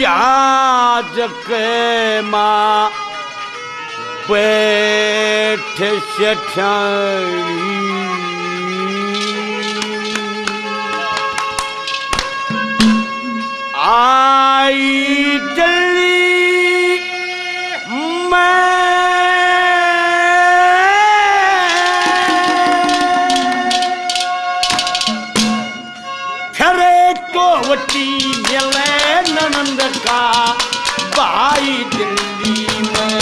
जहाज के माँ पेट से आई जली मैं खरे को वटी जले ननंद का भाई दिल्ली में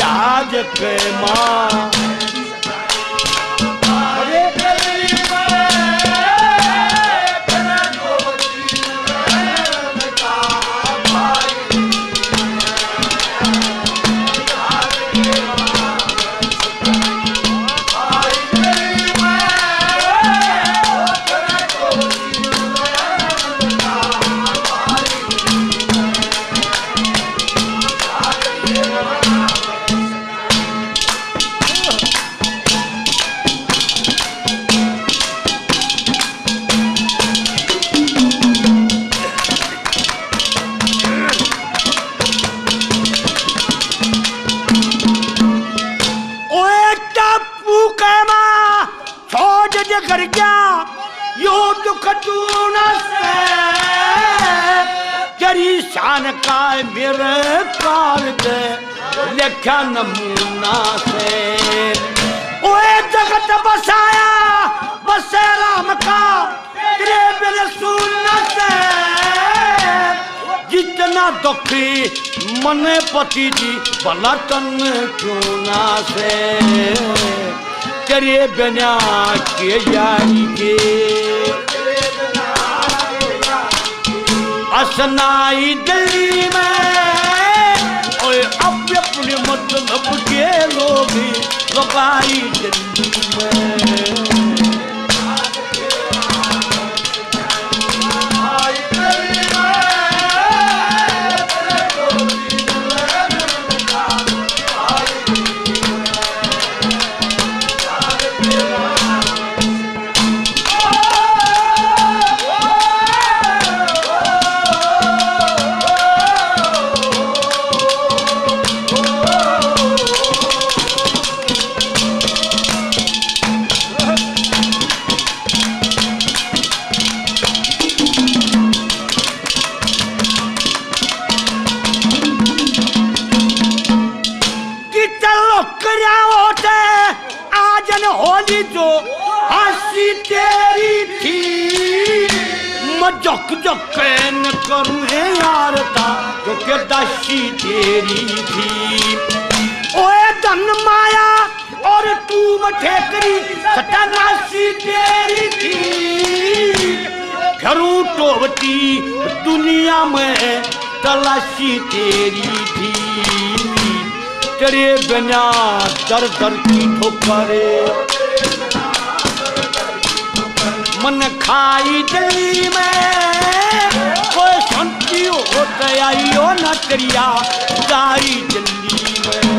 याद के माँ नमूना से ओए जगत बसाया बसे राम का तेरे बिना सुनना से जितना दुखी मन पति जी भला तन चुना से तेरे बिना के जाएंगे असनाई दिल्ली में अपने अपने मतलब के लोग लगाई दिल्ली में तेरी थी ओए धन माया और तू मठेकरी सटानासी तेरी थी घरू टोवती दुनिया में तलाशी तेरी थी तेरे बिना दर दर की ठोकरे मन खाई दिल में कोई शांति हो गया यो न करिया सारी दिल्ली में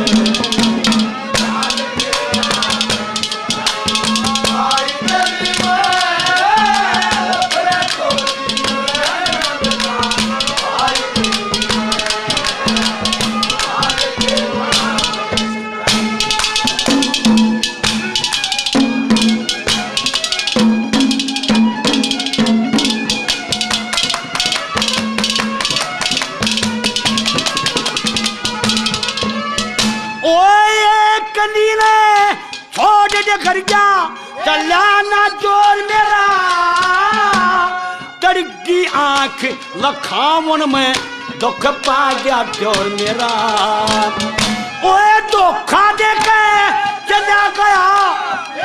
लखावन में दुख पा गया जोर मेरा ओए धोखा दे के चला गया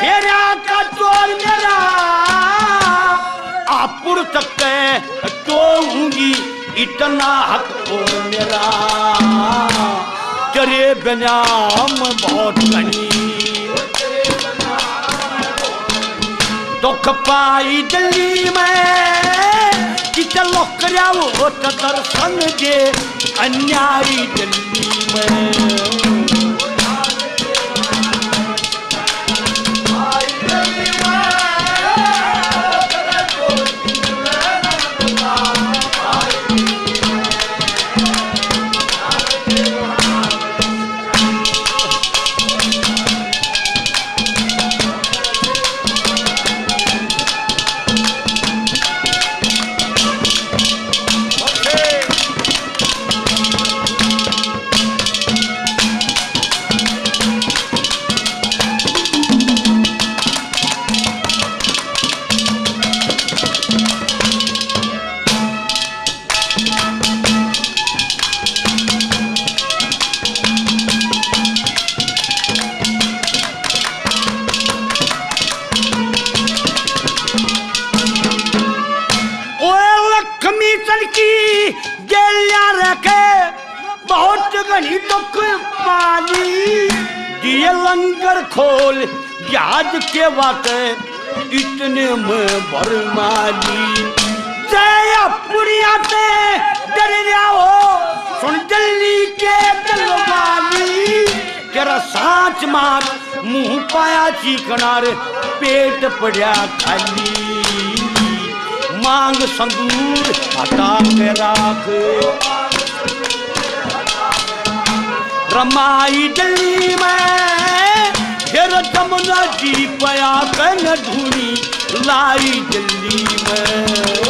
मेरा का जोर मेरा आपुर तक के तोऊंगी इतना हक और मेरा तेरे बिना मैं बहुत कहीं दुख पाई दिल्ली में चलो कराओ दर्शन के अन्यायी दिल्ली में पीतल की गलियां रखे बहुत घनी दुख पाली दिए लंगर खोल याद के वाके इतने में बरमाली जय अपनिया ते दरिया हो सुन दिल्ली के दिलवाली तेरा सांच मार मुंह पाया चिकनार पेट पड़ा खाली मांग संदूर हटा के राख रमाई दिल्ली में तेरा जमुना जी पाया कन धुनी लाई दिल्ली में।